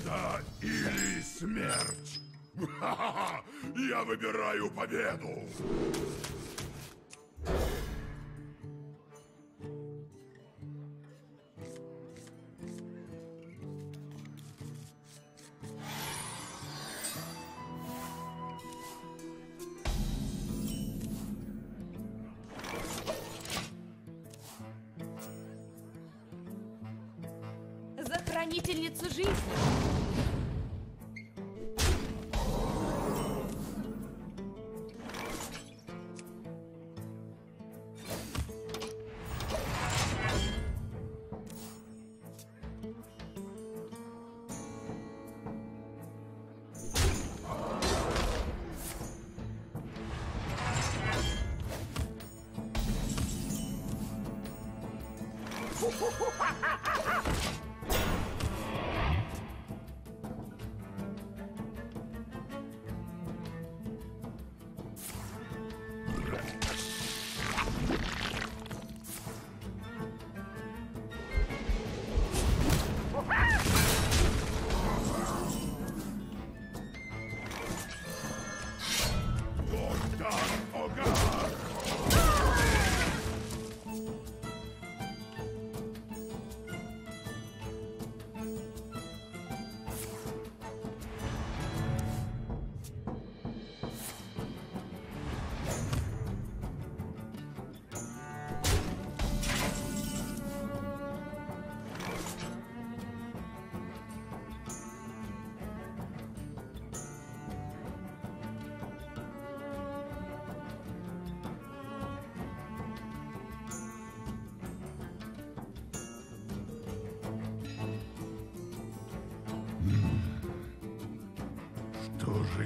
победа или смерть. Ха-ха-ха! Я выбираю победу. За хранительницу жизни.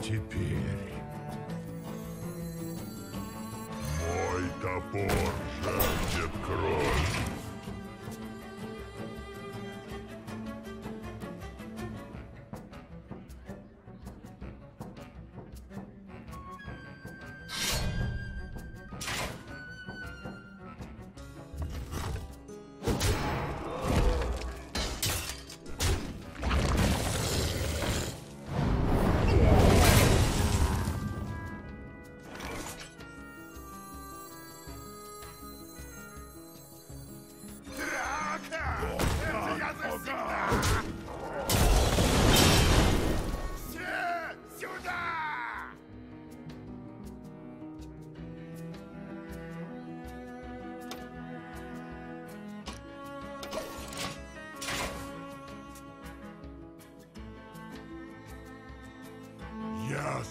Теперь мой топор жаждет кровь.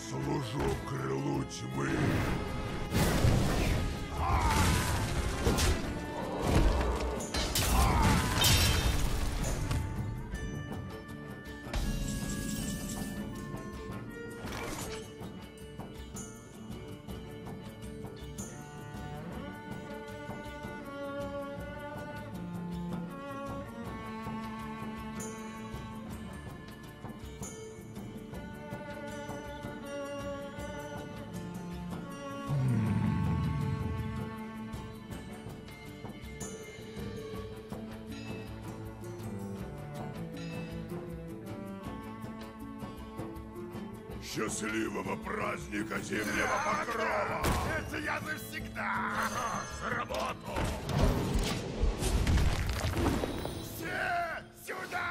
Служу крылу тьмы. Счастливого праздника зимнего покрова! Это я навсегда! Сработал! Все сюда!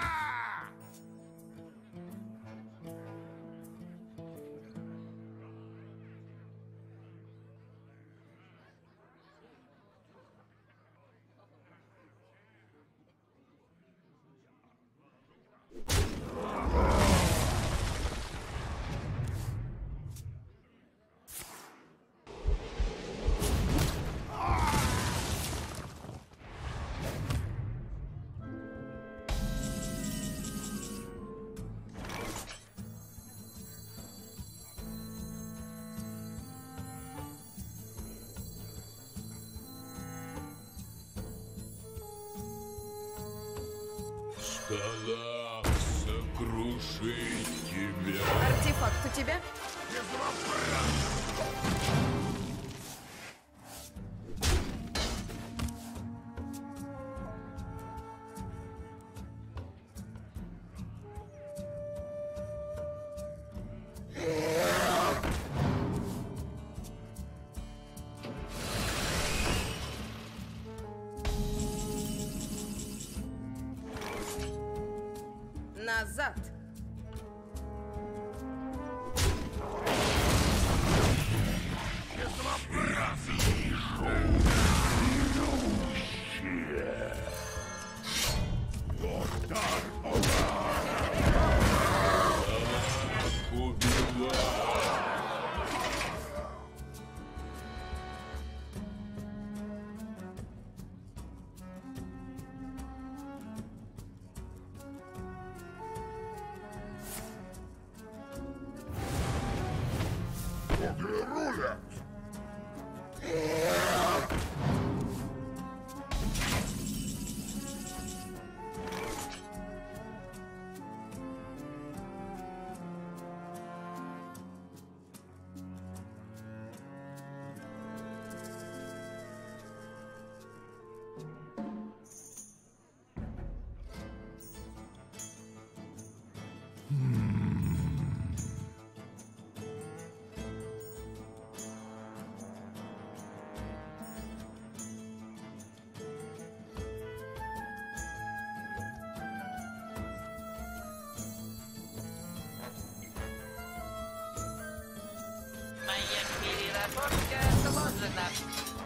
Сокрушить тебя. Артефакт у тебя? назад! Переработка сложена.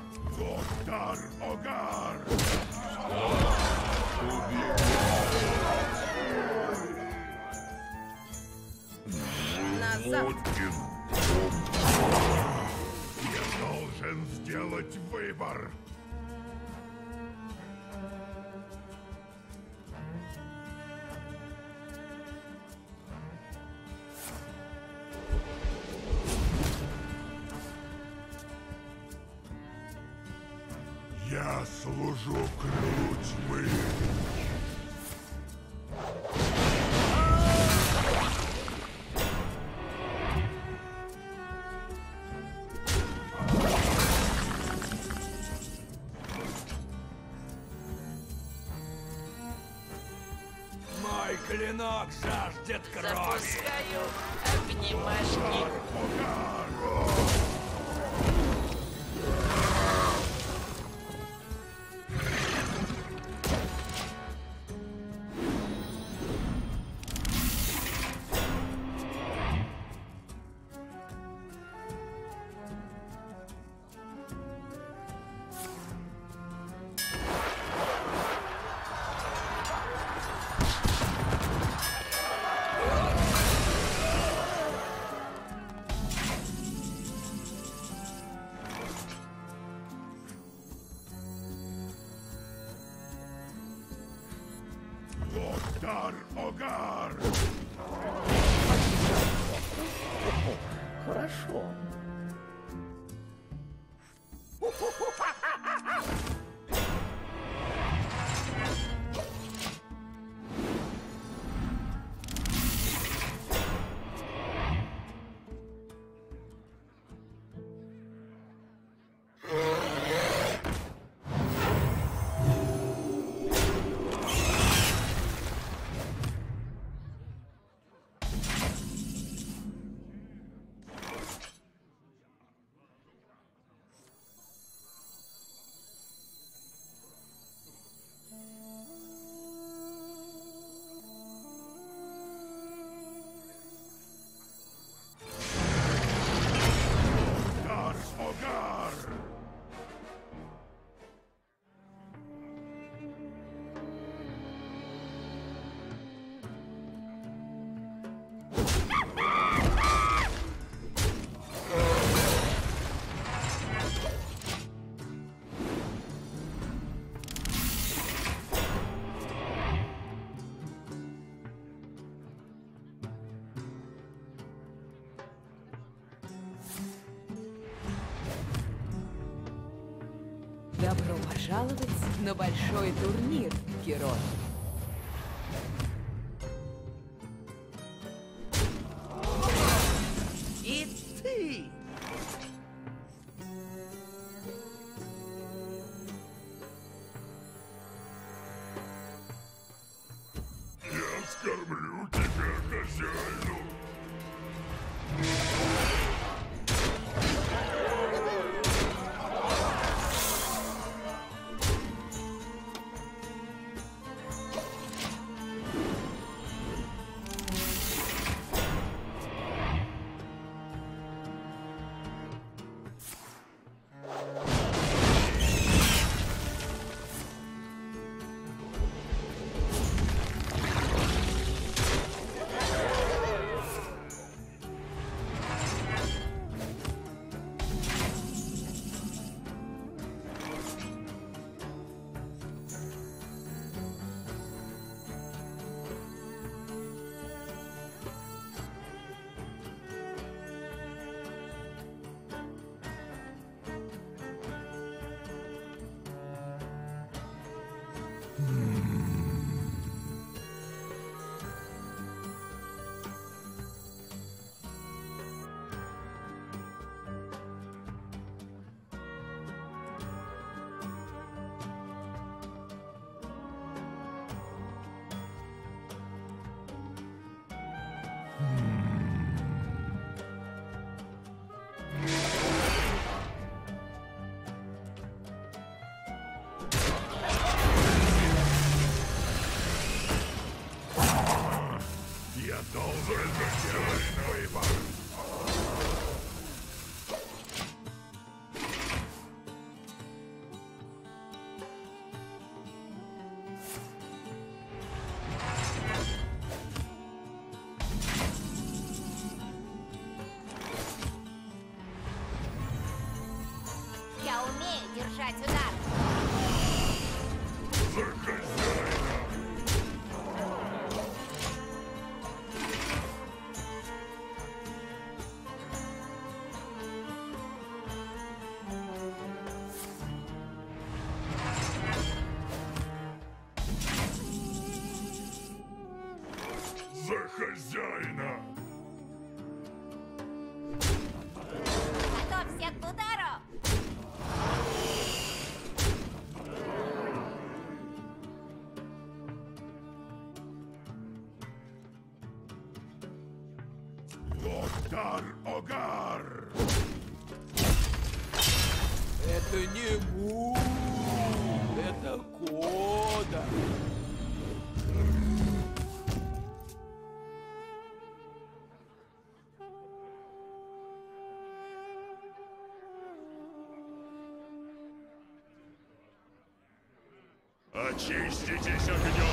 Доктор Огар! Назад! Я должен сделать выбор. Я служу крылу тьмы. Мой клинок жаждет крови. Запускаю обнимашки. Доктор Огар! Хорошо. Добро пожаловать на большой турнир, герой! И ты! Я скормлю тебя, хозяину! Я должен сделать выбор. Я умею держать удар. Хозяина. Готовься к удару. Доктор Огар. Это не гул, это кода. Очиститесь огнем!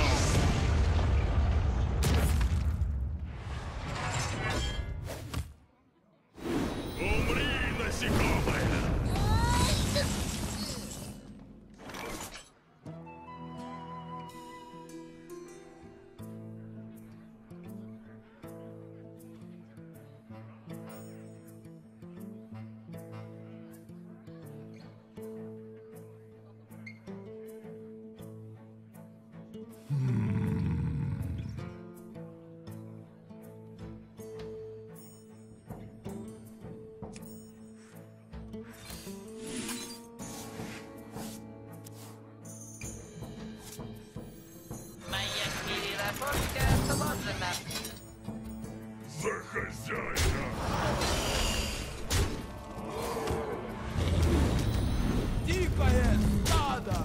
Переработка сложена. За хозяина! Дикое стадо!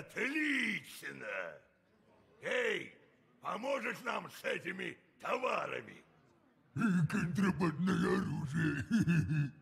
Отлично! Эй, поможешь нам с этими товарами? Контрабандное оружие.